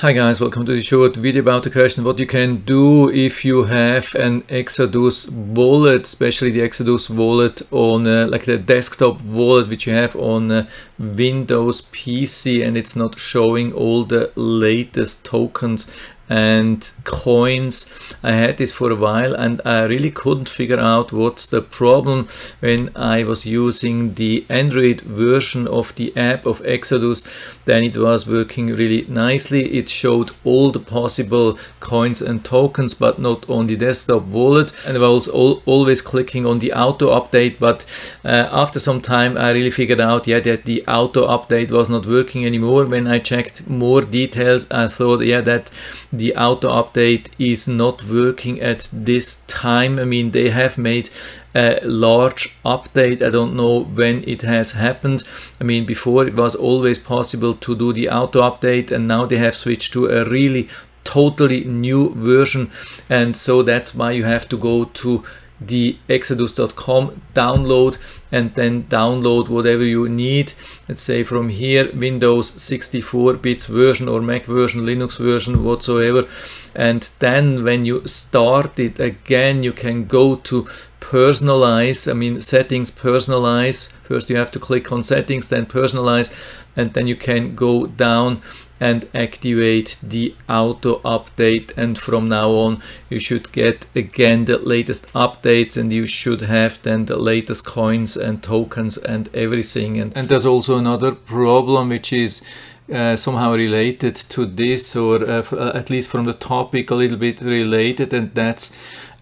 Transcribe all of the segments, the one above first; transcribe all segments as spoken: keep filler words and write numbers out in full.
Hi guys, welcome to the short video about the question what you can do if you have an Exodus wallet, especially the Exodus wallet on uh, like the desktop wallet which you have on uh, Windows P C, and it's not showing all the latest tokens and coins. I had this for a while and I really couldn't figure out what's the problem when I was using the Android version of the app of Exodus. Then it was working really nicely. It showed all the possible coins and tokens, but not on the desktop wallet. And I was always clicking on the auto update, but uh, after some time I really figured out yeah that the auto update was not working anymore. When I checked more details, I thought yeah that the auto update is not working at this time. I mean, they have made a large update. I don't know when it has happened. I mean, before it was always possible to do the auto update, and now they have switched to a really totally new version. And so that's why you have to go to the exodus dot com download and then download whatever you need. Let's say from here Windows sixty-four bits version or Mac version, Linux version, whatsoever. And then when you start it again, you can go to personalize, I mean settings, personalize. First you have to click on settings, then personalize, and then you can go down and activate the auto update. And from now on you should get again the latest updates, and you should have then the latest coins and tokens and everything. And, and there's also another problem which is Uh, somehow related to this, or uh, uh, at least from the topic a little bit related, and that's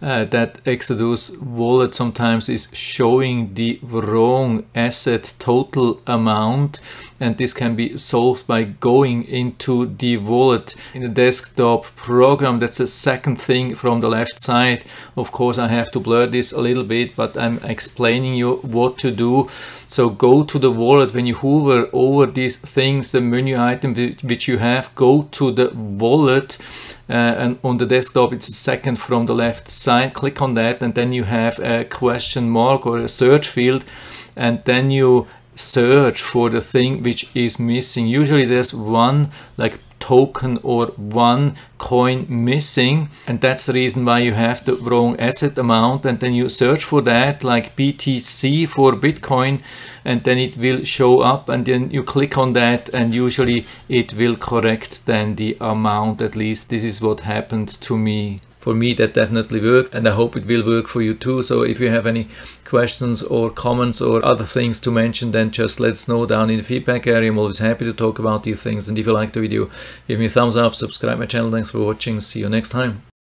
uh, that Exodus wallet sometimes is showing the wrong asset total amount, and this can be solved by going into the wallet in the desktop program. That's the second thing from the left side. Of course I have to blur this a little bit, but I'm explaining you what to do. So go to the wallet. When you hover over these things, the menu item which you have, go to the wallet, uh, and on the desktop it's second from the left side. Click on that, and then you have a question mark or a search field, and then you search for the thing which is missing. Usually there's one like token or one coin missing, and that's the reason why you have the wrong asset amount. And then you search for that, like B T C for Bitcoin, and then it will show up, and then you click on that, and usually it will correct then the amount. At least this is what happened to me. For me that definitely worked, and I hope it will work for you too. So if you have any questions or comments or other things to mention, then just let us know down in the feedback area. I'm always happy to talk about these things. And if you like the video, give me a thumbs up, subscribe my channel. Thanks for watching. See you next time.